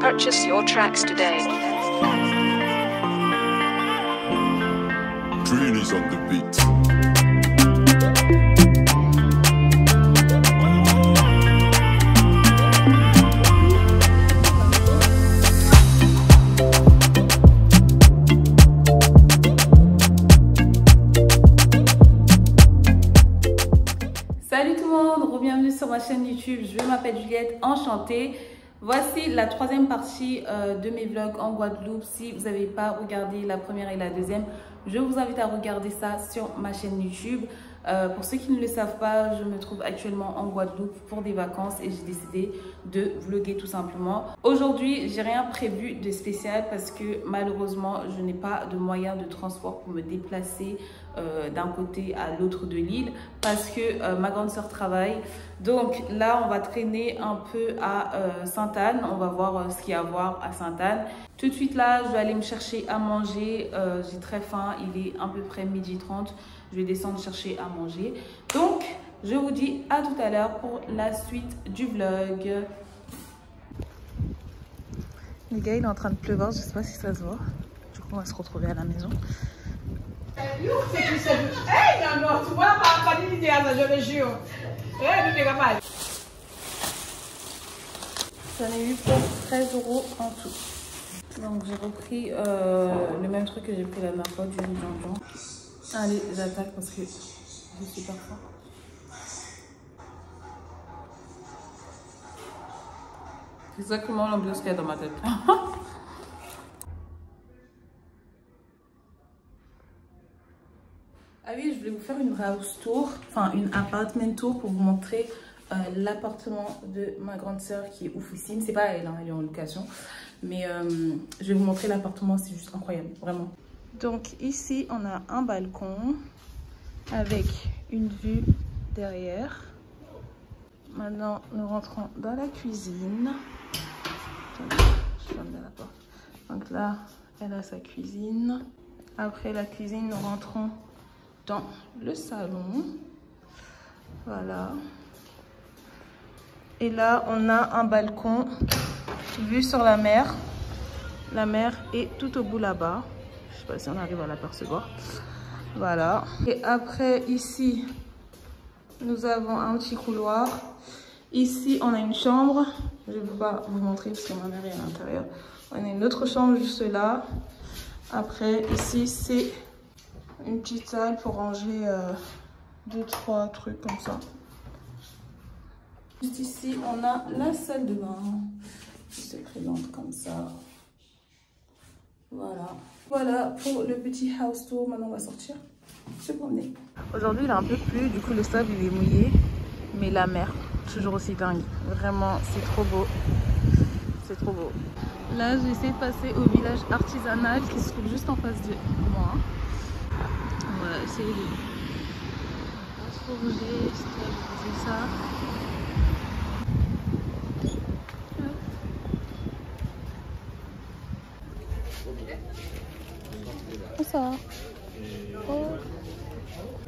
Purchase your tracks today. Dream is on the beat. Chaîne YouTube, je m'appelle Juliette Enchantée. Voici la troisième partie de mes vlogs en Guadeloupe. Si vous n'avez pas regardé la première et la deuxième, je vous invite à regarder ça sur ma chaîne YouTube. Pour ceux qui ne le savent pas, je me trouve actuellement en Guadeloupe pour des vacances et j'ai décidé de vlogger tout simplement. Aujourd'hui, j'ai rien prévu de spécial parce que malheureusement, je n'ai pas de moyens de transport pour me déplacer d'un côté à l'autre de l'île parce que ma grande sœur travaille. Donc là, on va traîner un peu à Sainte-Anne. On va voir ce qu'il y a à voir à Sainte-Anne. Tout de suite là, je vais aller me chercher à manger. J'ai très faim, il est à peu près 12h30. Je vais descendre chercher à manger. Donc, je vous dis à tout à l'heure pour la suite du vlog. Les gars, il est en train de pleuvoir. Je sais pas si ça se voit. Du coup, on va se retrouver à la maison. J'en ai eu pour 13 € en tout. Donc j'ai repris le même truc que j'ai pris la dernière fois, du jambon. Allez, j'attaque parce que je suis pas fort. C'est exactement l'anglais qu'il y a dans ma tête. Ah oui, je voulais vous faire une house tour, enfin une apartment tour pour vous montrer l'appartement de ma grande sœur qui est oufissime. C'est pas elle, hein, elle est en location. Mais je vais vous montrer l'appartement, c'est juste incroyable, vraiment. Donc ici, on a un balcon avec une vue derrière. Maintenant, nous rentrons dans la cuisine. Je ferme la porte. Donc là, elle a sa cuisine. Après la cuisine, nous rentrons dans le salon. Voilà. Et là, on a un balcon vue sur la mer. La mer est tout au bout là-bas. Je sais pas si on arrive à l'apercevoir. Voilà. Et après, ici, nous avons un petit couloir. Ici, on a une chambre. Je ne vais pas vous montrer parce que ma mère est à l'intérieur. On a une autre chambre juste là. Après, ici, c'est une petite salle pour ranger 2-3 trucs comme ça. Juste ici, on a la salle de bain. Je te présente comme ça. Voilà. Voilà pour le petit house tour. Maintenant, on va sortir se promener. Aujourd'hui, il a un peu plu. Du coup, le sable, il est mouillé. Mais la mer, toujours aussi dingue. Vraiment, c'est trop beau. C'est trop beau. Là, j'ai essayé de passer au village artisanal qui se trouve juste en face de moi. Voilà, c'est... On va se rouger, c'est ça. Ça. Oh. Ouais,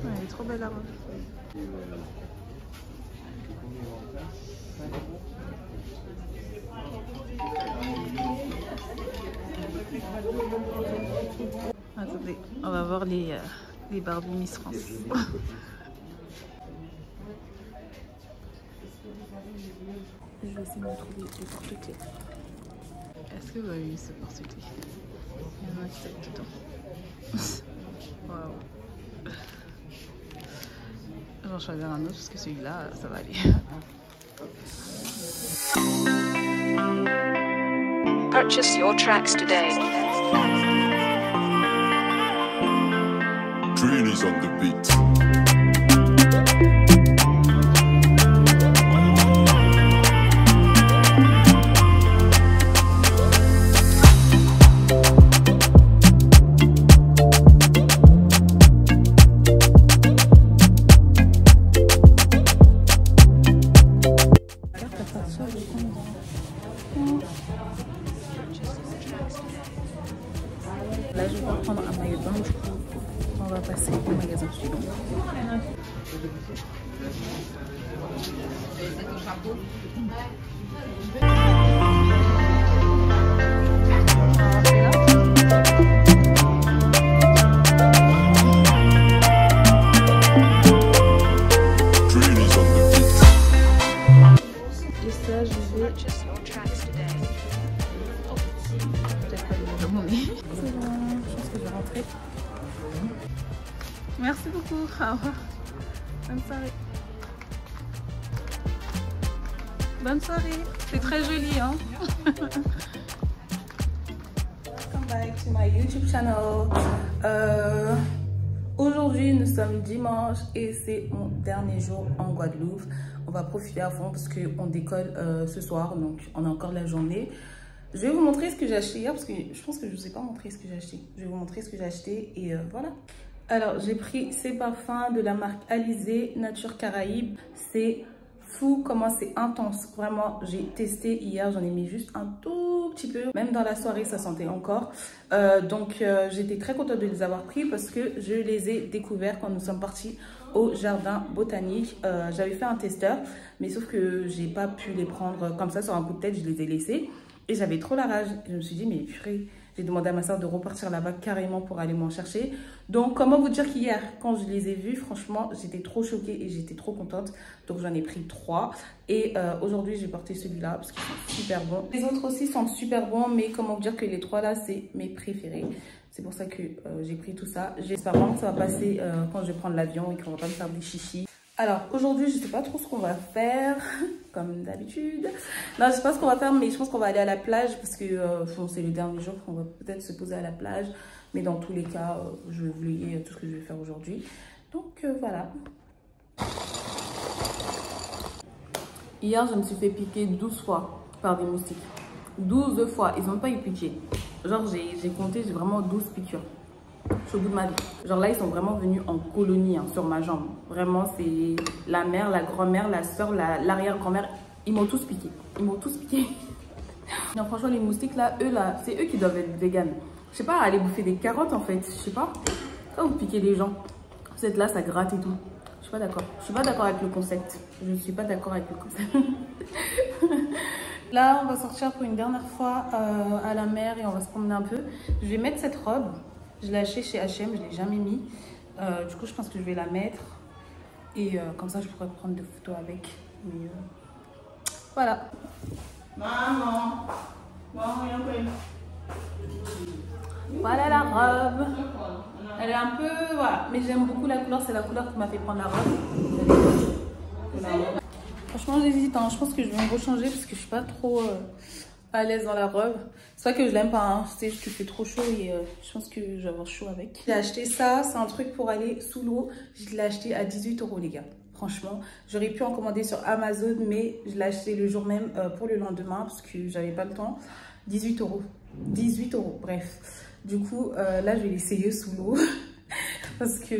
elle est trop belle la robe. Attendez, on va voir les Barbie Miss France. Je vais essayer de trouver les porte-clés. Est-ce que vous avez vu ce porte-clés? Il y en a qui tapent dedans. Waouh. J'en choisis un autre parce que celui-là, ça va aller. Purchase your tracks today. Dream is on the beat. Et ça, je vais... C'est bon, je pense que je vais rentrer. Merci beaucoup, au revoir. Bonne soirée. Bonne soirée. C'est très joli, hein? Welcome back to my YouTube channel. Aujourd'hui, nous sommes dimanche et c'est mon dernier jour en Guadeloupe. On va profiter à fond parce qu'on décolle ce soir, donc on a encore la journée. Je vais vous montrer ce que j'ai acheté hier parce que je pense que je ne vous ai pas montré ce que j'ai acheté. Je vais vous montrer ce que j'ai acheté et voilà. Alors, j'ai pris ces parfums de la marque Alizé Nature Caraïbe. C'est fou comment c'est intense. Vraiment, j'ai testé hier, j'en ai mis juste un tout petit peu. Même dans la soirée, ça sentait encore. Donc, j'étais très contente de les avoir pris parce que je les ai découverts quand nous sommes partis au jardin botanique. J'avais fait un testeur, mais sauf que j'ai pas pu les prendre comme ça sur un coup de tête. Je les ai laissés et j'avais trop la rage. Je me suis dit, mais purée. J'ai demandé à ma soeur de repartir là-bas carrément pour aller m'en chercher. Donc, comment vous dire qu'hier, quand je les ai vus, franchement, j'étais trop choquée et j'étais trop contente. Donc, j'en ai pris 3. Et aujourd'hui, j'ai porté celui-là parce qu'ils sont super bons. Les autres aussi sont super bons, mais comment vous dire que les 3-là, c'est mes préférés. C'est pour ça que j'ai pris tout ça. J'espère vraiment que ça va passer quand je vais prendre l'avion et qu'on va pas me faire des chichis. Alors, aujourd'hui, je sais pas trop ce qu'on va faire, comme d'habitude. Non, je sais pas ce qu'on va faire, mais je pense qu'on va aller à la plage parce que c'est le dernier jour qu'on va peut-être se poser à la plage. Mais dans tous les cas, je vais vous laisser tout ce que je vais faire aujourd'hui. Donc, voilà. Hier, je me suis fait piquer 12 fois par des moustiques. 12 fois, ils n'ont pas eu piqué. Genre, j'ai compté, j'ai vraiment 12 piqûres. Je suis au bout de ma vie. Genre là, ils sont vraiment venus en colonie hein, sur ma jambe. Vraiment, c'est la mère, la grand-mère, la soeur, l'arrière-grand-mère. Ils m'ont tous piqué. Ils m'ont tous piqué. Non, franchement, les moustiques là, c'est eux qui doivent être véganes. Je sais pas, aller bouffer des carottes en fait. Je sais pas. Quand vous piquez les gens, vous êtes là, ça gratte et tout. Je suis pas d'accord. Je suis pas d'accord avec le concept. Je ne suis pas d'accord avec le concept. Là, on va sortir pour une dernière fois à la mer et on va se promener un peu. Je vais mettre cette robe. Je l'ai achetée chez H&M, je ne l'ai jamais mis. Du coup, je pense que je vais la mettre. Et comme ça, je pourrais prendre des photos avec. Mais voilà. Maman. Voilà la robe. Elle est un peu... Voilà. Mais j'aime beaucoup la couleur. C'est la couleur qui m'a fait prendre la robe. Franchement, j'hésite. Hein. Je pense que je vais me rechanger parce que je ne suis pas trop... à l'aise dans la robe. C'est vrai que je l'aime pas, hein. C'est juste que fait trop chaud et je pense que je vais avoir chaud avec. J'ai acheté ça, c'est un truc pour aller sous l'eau. Je l'ai acheté à 18 € les gars. Franchement, j'aurais pu en commander sur Amazon, mais je l'ai acheté le jour même pour le lendemain parce que j'avais pas le temps. 18 €. 18 €, bref. Du coup, là je vais l'essayer sous l'eau parce que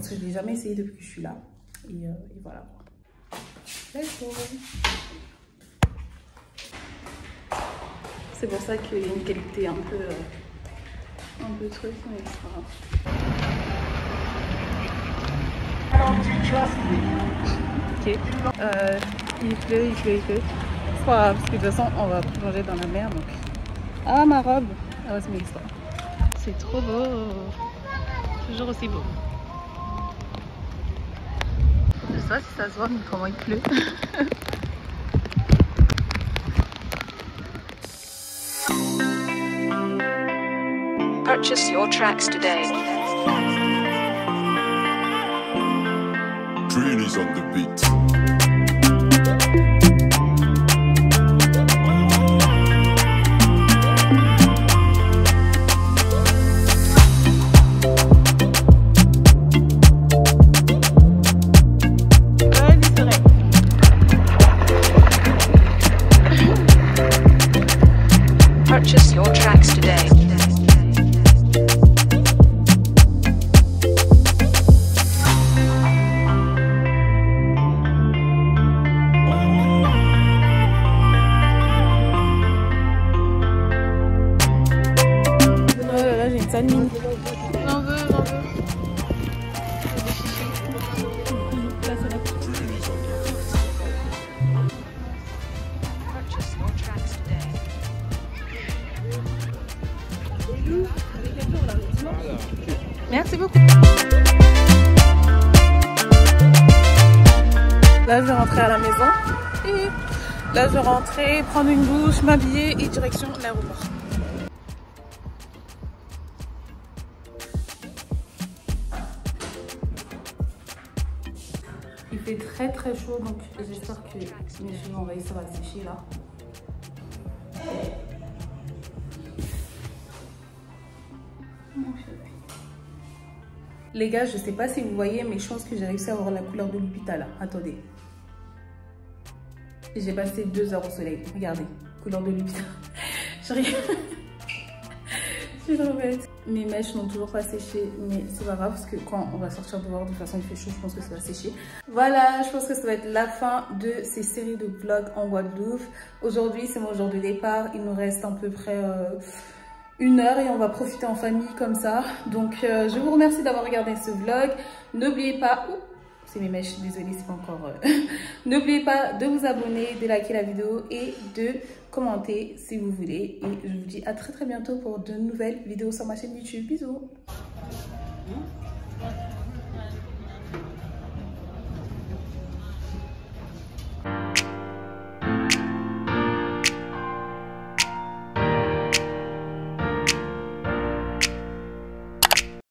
je l'ai jamais essayé depuis que je suis là. Et voilà. Let's go. C'est pour ça qu'il y a une qualité un peu truc, mais c'est pas grave. Ok. Il pleut. C'est pas grave, parce que de toute façon, on va plonger dans la mer. Donc... Ah, ma robe! Ah ouais, c'est mes histoires. C'est trop beau. Toujours aussi beau. Je sais pas si ça se voit, mais comment il pleut. Purchase your tracks today. Trini's on the beat. Merci beaucoup. Là, je vais rentrer à la maison. Et là, je vais rentrer, prendre une douche, m'habiller et direction l'aéroport. Il fait très très chaud, donc j'espère que mes cheveux envahis, ça va sécher là. Les gars, je sais pas si vous voyez, mais je pense que j'ai réussi à avoir la couleur de l'hôpital. Attendez. J'ai passé 2 heures au soleil. Regardez, couleur de l'hôpital. Je rigole. Je suis embête. Mes mèches n'ont toujours pas séché, mais c'est pas grave parce que quand on va sortir dehors, de toute façon il fait chaud, je pense que ça va sécher. Voilà, je pense que ça va être la fin de ces séries de vlogs en Guadeloupe. Aujourd'hui, c'est mon jour de départ. Il nous reste à peu près... 1 heure et on va profiter en famille comme ça. Donc je vous remercie d'avoir regardé ce vlog. N'oubliez pas, c'est mes mèches, désolée, c'est pas encore. N'oubliez pas de vous abonner, de liker la vidéo et de commenter si vous voulez. Et je vous dis à très très bientôt pour de nouvelles vidéos sur ma chaîne YouTube. Bisous.